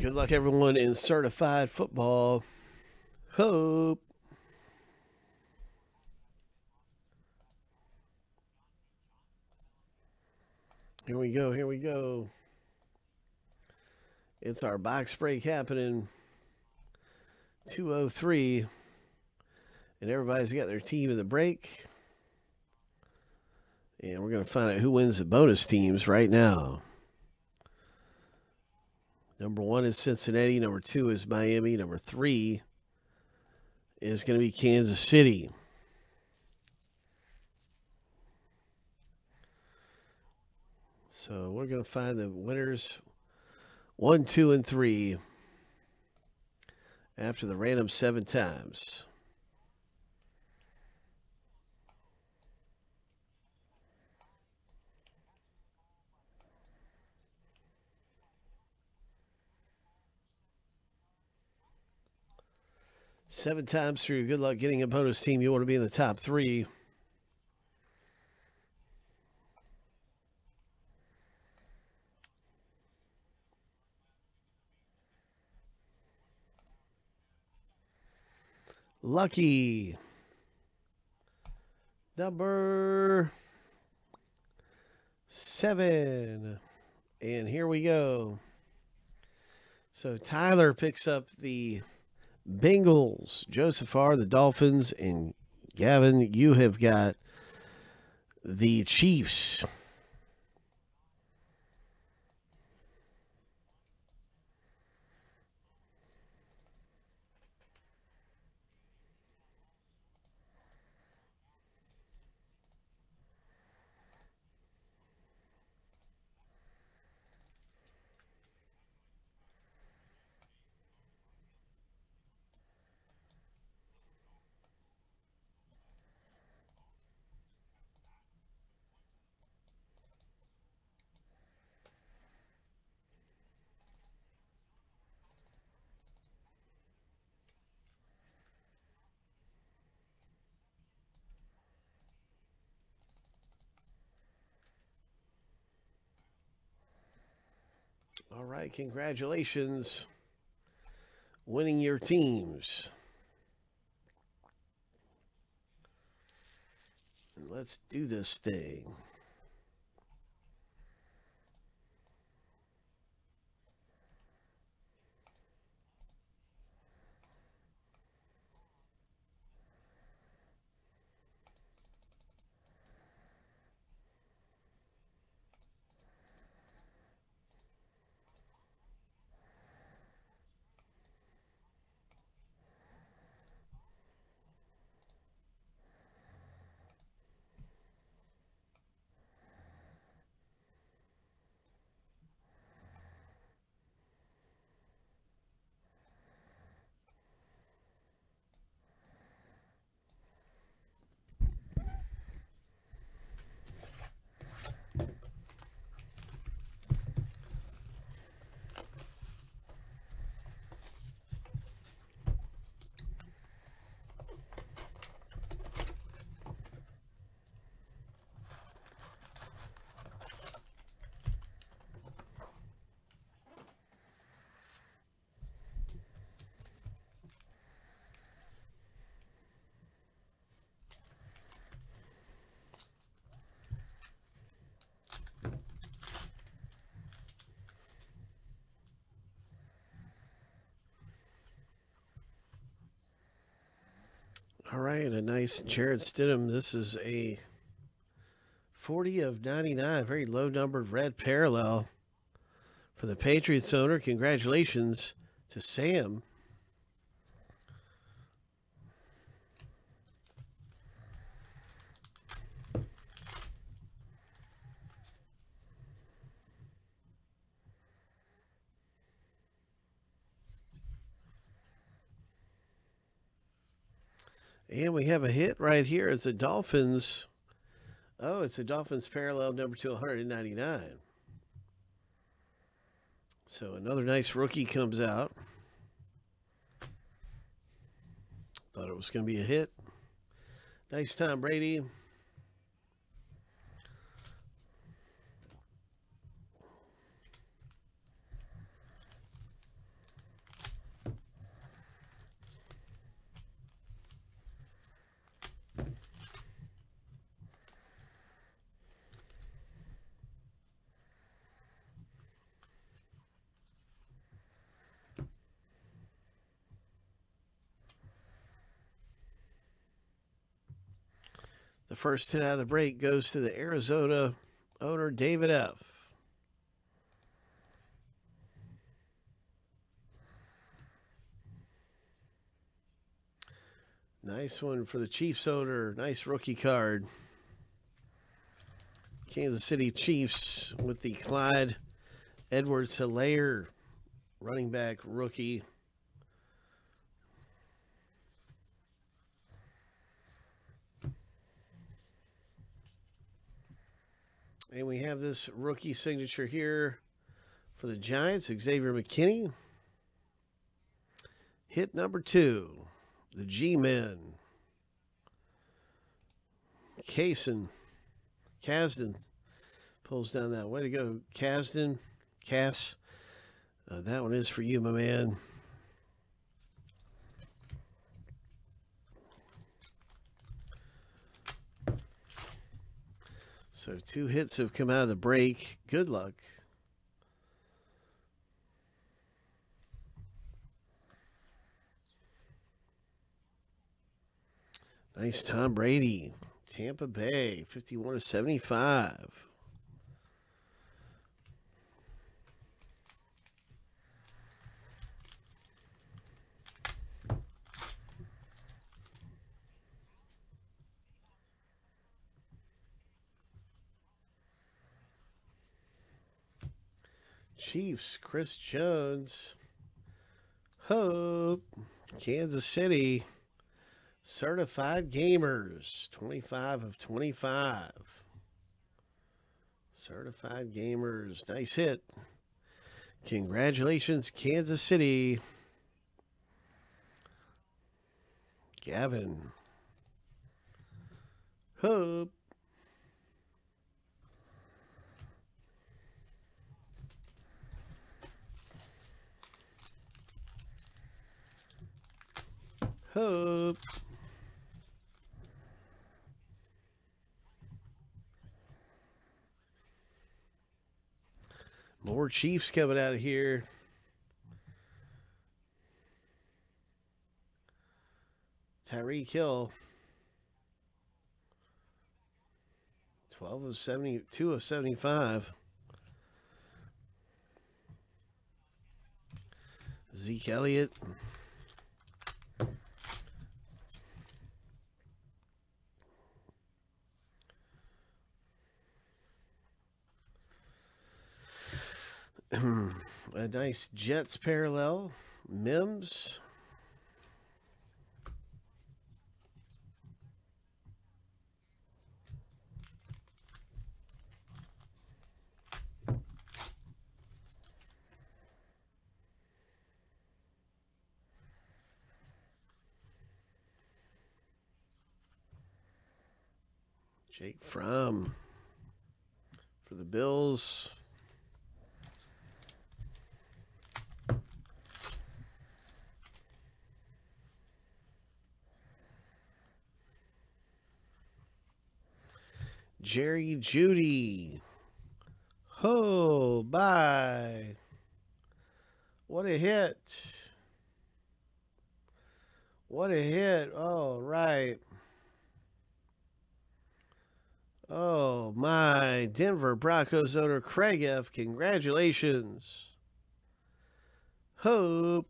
Good luck, everyone, in certified football. Hope. Here we go. Here we go. It's our box break happening. 203. And everybody's got their team in the break. And we're going to find out who wins the bonus teams right now. Number one is Cincinnati. Number two is Miami. Number three is going to be Kansas City. So we're going to find the winners 1, 2, and 3 after the random 7 times. Seven times through. Good luck getting a bonus team. You want to be in the top 3. Lucky number 7. And here we go. So Tyler picks up the Bengals, Joseph R., the Dolphins, and Gavin, you have got the Chiefs. All right, congratulations winning your teams. And let's do this thing. All right, a nice Jared Stidham. This is a 40 of 99, very low-numbered red parallel for the Patriots owner. Congratulations to Sam. And we have a hit right here. It's a Dolphins. Oh, it's a Dolphins parallel number 299. So another nice rookie comes out. Thought it was going to be a hit. Nice Tom Brady. First hit out of the break goes to the Arizona owner, David F. Nice one for the Chiefs owner. Nice rookie card. Kansas City Chiefs with the Clyde Edwards-Hilaire running back rookie. And we have this rookie signature here for the Giants, Xavier McKinney. Hit number 2. The G-Men, Kasden pulls down that. Way to go, Kasden. That one is for you, my man. So 2 hits have come out of the break. Good luck. Nice Tom Brady, Tampa Bay, 51-75. Chiefs, Chris Jones, Hope, Kansas City. Certified Gamers, 25 of 25. Certified Gamers, nice hit. Congratulations, Kansas City. Gavin. Hope. Hope. More Chiefs coming out of here. Tyreek Hill. 12 of 70, 2 of 75. Zeke Elliott. A nice Jets parallel, Mims. Jake Fromm for the Bills. Jerry Judy. Oh, bye. What a hit. What a hit. All right. Oh, my. Denver Broncos owner Craig F. Congratulations. Hope.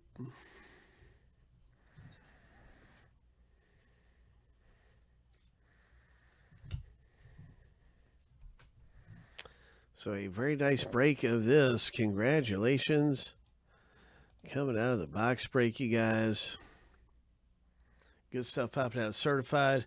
So a very nice break of this. Congratulations. Coming out of the box break, you guys. Good stuff popping out. Certified.